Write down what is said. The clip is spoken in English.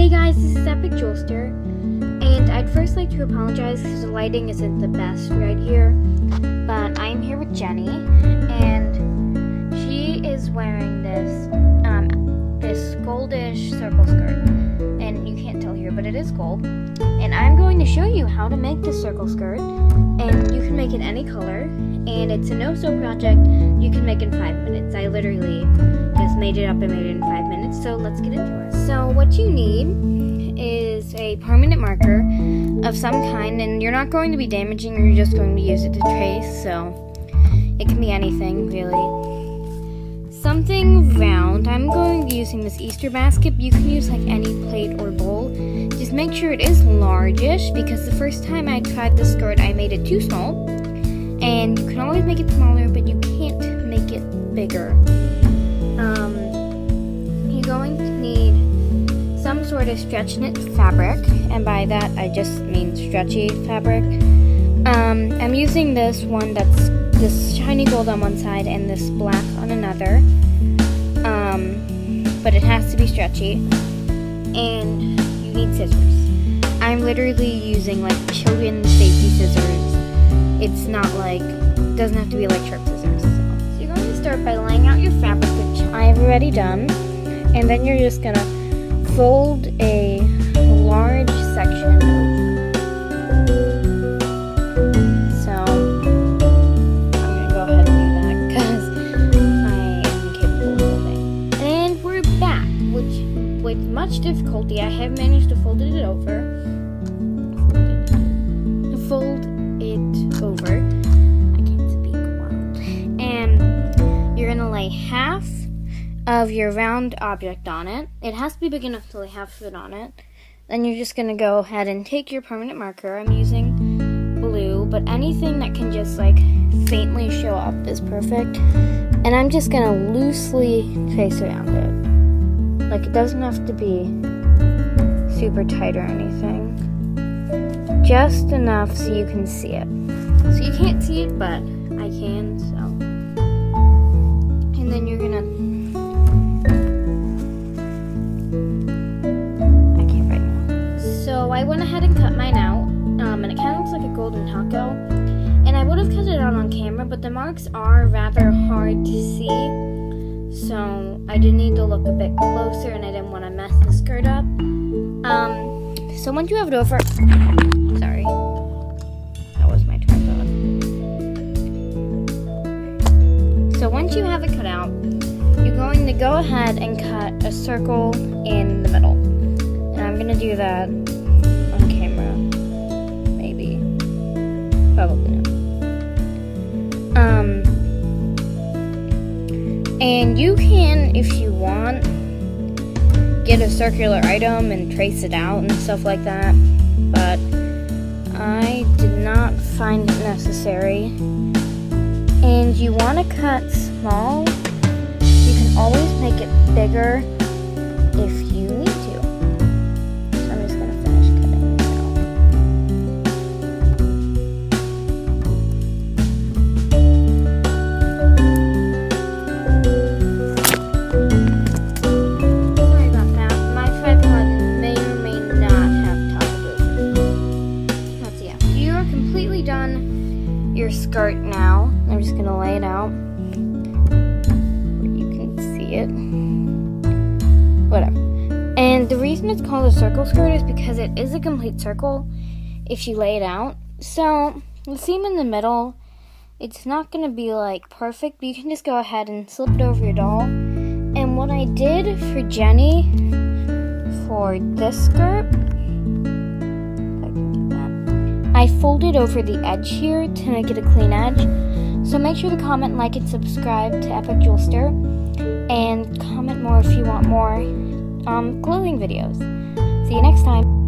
Hey guys, this is Epic Jewelster, and I'd first like to apologize because the lighting isn't the best right here, but I'm here with Jenny, and she is wearing this this goldish circle skirt, and you can't tell here, but it is gold, and I'm going to show you how to make this circle skirt, and you can make it any color, and it's a no-sew project you can make in 5 minutes. I literally just made it up and made it in 5 minutes, so let's get into it. So what you need is a permanent marker of some kind, and you're not going to be damaging, you're just going to use it to trace, so it can be anything really. Something round. I'm going to be using this Easter basket, but you can use like any plate or bowl. Just make sure it is largish, because the first time I tried this skirt I made it too small, and you can always make it smaller, but you can't make it bigger. You're going to need some sort of stretch knit fabric, and by that I just mean stretchy fabric. I'm using this one that's this shiny gold on one side and this black on another, but it has to be stretchy, and you need scissors. I'm literally using like children's safety scissors. It's not like, doesn't have to be like sharp scissors. So you're going to start by laying out your fabric, which I've already done. And then you're just going to fold a large section. So, I'm going to go ahead and do that because I am capable of folding. And we're back, which with much difficulty I have managed to fold it over. Half of your round object on it. It has to be big enough to lay half of it on it. Then you're just going to go ahead and take your permanent marker. I'm using blue, but anything that can just like faintly show up is perfect. And I'm just going to loosely trace around it. Like, it doesn't have to be super tight or anything. Just enough so you can see it. So you can't see it, but I can, so. And then you're gonna, I can't right now. So I went ahead and cut mine out, and it kind of looks like a golden taco. And I would have cut it out on camera, but the marks are rather hard to see. So I did need to look a bit closer, and I didn't want to mess the skirt up. So once you have it over, sorry. So once you have it cut out, you're going to go ahead and cut a circle in the middle. And I'm going to do that on camera. Maybe. Probably not. And you can, if you want, get a circular item and trace it out and stuff like that. But I did not find it necessary. And you want to cut small. You can always make it bigger if you need to. So I'm just going to finish cutting this out. Sorry about that. My tripod may not have toppled. That's yeah. You are completely done your skirt now. I'm just going to lay it out where you can see it, whatever. And the reason it's called a circle skirt is because it is a complete circle if you lay it out. So the seam in the middle, it's not going to be like perfect, but you can just go ahead and slip it over your doll. And what I did for Jenny for this skirt, I folded over the edge here to make it a clean edge. So make sure to comment, like, and subscribe to Epic Jewelster, and comment more if you want more clothing videos. See you next time.